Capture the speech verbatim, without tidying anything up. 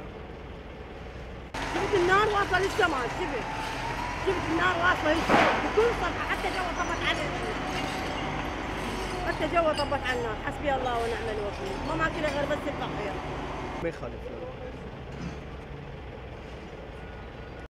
عليها. شفت النار واصله للسماء، شفت شفت النار واصله للسماء بكل صفحه، حتى جوا طبت على حتى جوا طبت على النار. حسبي الله ونعم الوكيل، ما معك غير بس التضحيه. ما يخالف.